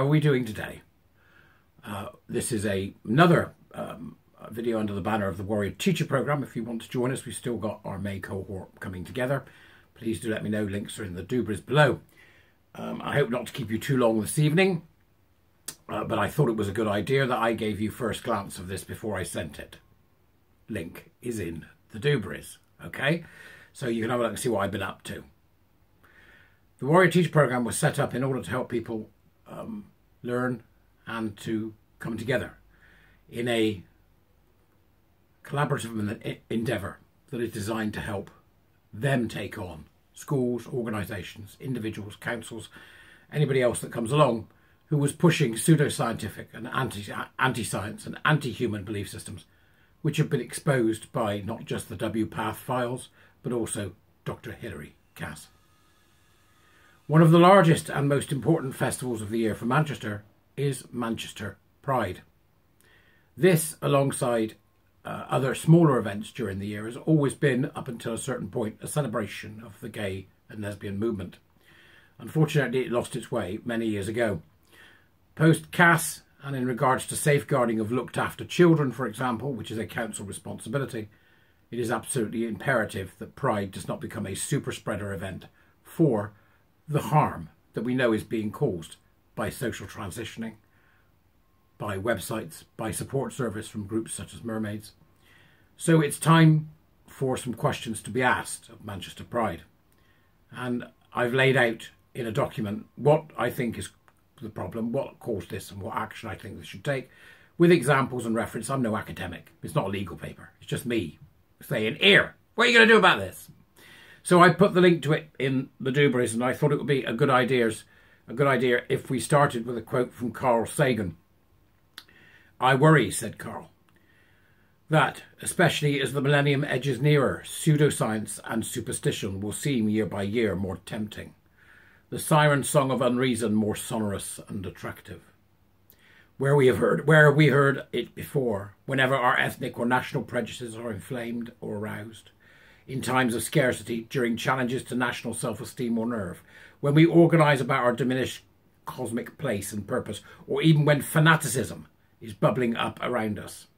how are we doing today? This is another video under the banner of the Warrior Teacher Programme. If you want to join us, we've still got our May cohort coming together. Please do let me know. Links are in the doobras below. I hope not to keep you too long this evening, but I thought it was a good idea that I gave you first glance of this before I sent it. Link is in the doobras, okay? So you can have a look and see what I've been up to. The Warrior Teacher Programme was set up in order to help people learn and to come together in a collaborative endeavour that is designed to help them take on schools, organisations, individuals, councils, anybody else that comes along who was pushing pseudoscientific and anti-science and anti-human belief systems, which have been exposed by not just the WPATH files, but also Dr. Hilary Cass. One of the largest and most important festivals of the year for Manchester is Manchester Pride. This, alongside other smaller events during the year, has always been, up until a certain point, a celebration of the gay and lesbian movement. Unfortunately, it lost its way many years ago. Post-Cass, and in regards to safeguarding of looked-after children, for example, which is a council responsibility, it is absolutely imperative that Pride does not become a super-spreader event for the harm that we know is being caused by social transitioning, by websites, by support service from groups such as Mermaids. So it's time for some questions to be asked of Manchester Pride. And I've laid out in a document what I think is the problem, what caused this and what action I think they should take, with examples and reference. I'm no academic. It's not a legal paper. It's just me saying, here, what are you going to do about this? So I put the link to it in the doobras, and I thought it would be a good idea if we started with a quote from Carl Sagan. "I worry," said Carl, "that, especially as the millennium edges nearer, pseudoscience and superstition will seem year by year more tempting, the siren song of unreason more sonorous and attractive. Where we heard it before, whenever our ethnic or national prejudices are inflamed or aroused, in times of scarcity, during challenges to national self-esteem or nerve, when we organise about our diminished cosmic place and purpose, or even when fanaticism is bubbling up around us.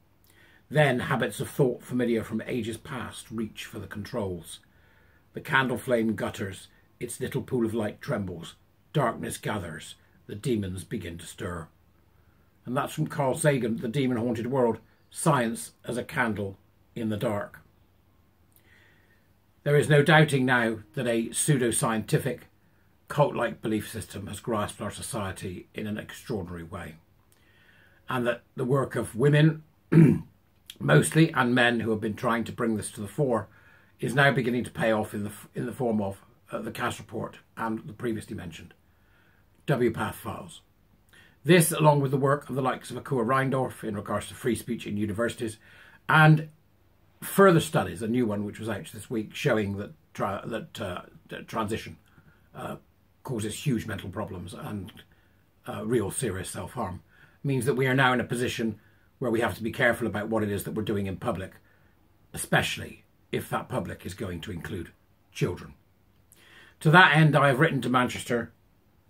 Then habits of thought familiar from ages past reach for the controls. The candle flame gutters, its little pool of light trembles, darkness gathers, the demons begin to stir." And that's from Carl Sagan, The Demon Haunted World, Science as a Candle in the Dark. There is no doubting now that a pseudoscientific, cult-like belief system has grasped our society in an extraordinary way, and that the work of women, mostly, and men who have been trying to bring this to the fore, is now beginning to pay off in the form of the Cass report and the previously mentioned WPATH files. This, along with the work of the likes of Akua Reindorf in regards to free speech in universities, and further studies, a new one which was out this week, showing that transition causes huge mental problems and real serious self-harm, means that we are now in a position where we have to be careful about what it is that we're doing in public, especially if that public is going to include children. To that end, I have written to Manchester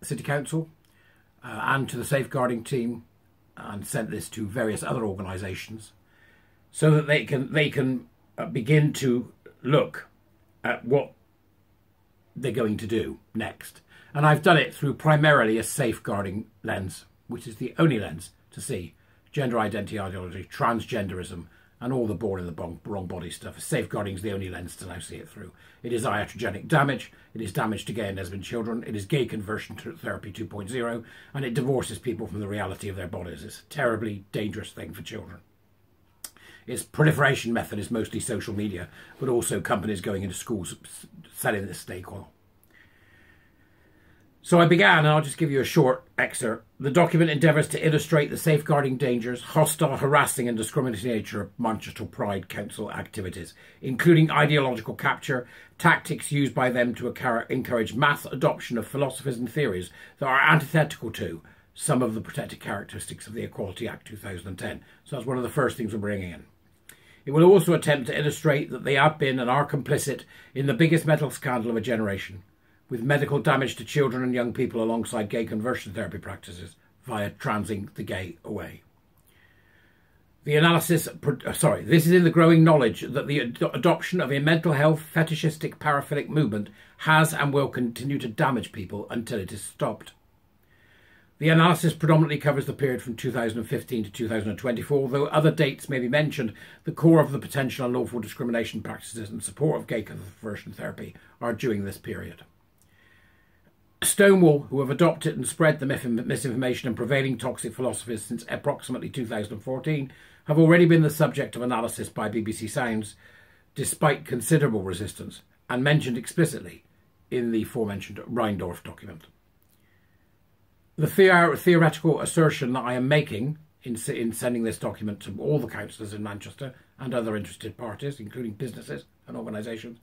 City Council and to the safeguarding team, and sent this to various other organisations, so that they can begin to look at what they're going to do next. And I've done it through primarily a safeguarding lens, which is the only lens to see gender identity ideology, transgenderism, and all the born in the wrong body stuff. Safeguarding is the only lens to now see it through. It is iatrogenic damage, it is damage to gay and lesbian children, it is gay conversion therapy 2.0, and it divorces people from the reality of their bodies. It's a terribly dangerous thing for children. Its proliferation method is mostly social media, but also companies going into schools selling this snake oil. So I began, and I'll just give you a short excerpt. "The document endeavours to illustrate the safeguarding dangers, hostile, harassing and discriminatory nature of Manchester Pride Council activities, including ideological capture, tactics used by them to encourage mass adoption of philosophies and theories that are antithetical to some of the protected characteristics of the Equality Act 2010. So that's one of the first things we're bringing in. It will also attempt to illustrate that they have been and are complicit in the biggest mental scandal of a generation, with medical damage to children and young people alongside gay conversion therapy practices, via transing the gay away. This is in the growing knowledge that the adoption of a mental health fetishistic paraphilic movement has and will continue to damage people until it is stopped. The analysis predominantly covers the period from 2015 to 2024, although other dates may be mentioned. The core of the potential unlawful discrimination practices and support of gay conversion therapy are during this period. Stonewall, who have adopted and spread the misinformation and prevailing toxic philosophies since approximately 2014, have already been the subject of analysis by BBC Sounds, despite considerable resistance, and mentioned explicitly in the aforementioned Reindorf document. The theoretical assertion that I am making in sending this document to all the councillors in Manchester and other interested parties, including businesses and organisations,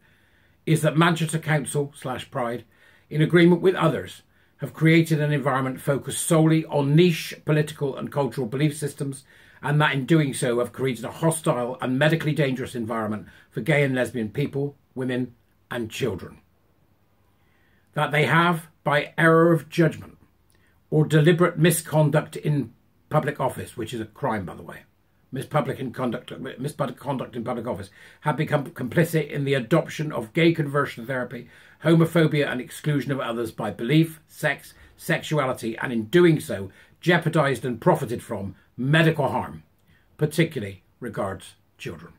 is that Manchester Council/Pride, in agreement with others, have created an environment focused solely on niche political and cultural belief systems, and that in doing so have created a hostile and medically dangerous environment for gay and lesbian people, women and children. That they have, by error of judgment or deliberate misconduct in public office, which is a crime, by the way, misconduct in public office, have become complicit in the adoption of gay conversion therapy, homophobia and exclusion of others by belief, sex, sexuality, and in doing so, jeopardised and profited from medical harm, particularly regards children.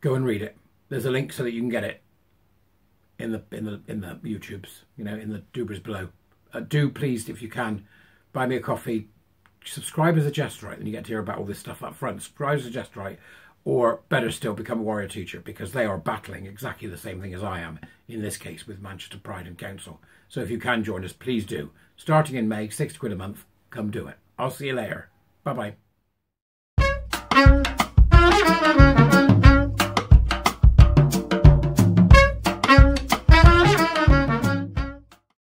Go and read it. There's a link so that you can get it in the YouTubes, you know, in the doobers below. Do please, if you can, buy me a coffee. Subscribe as a Jesterite, and you get to hear about all this stuff up front. Subscribe as a Jesterite, or better still, become a Warrior Teacher, because they are battling exactly the same thing as I am, in this case with Manchester Pride and Council. So if you can join us, please do. Starting in May, £60 a month, come do it. I'll see you later. Bye-bye.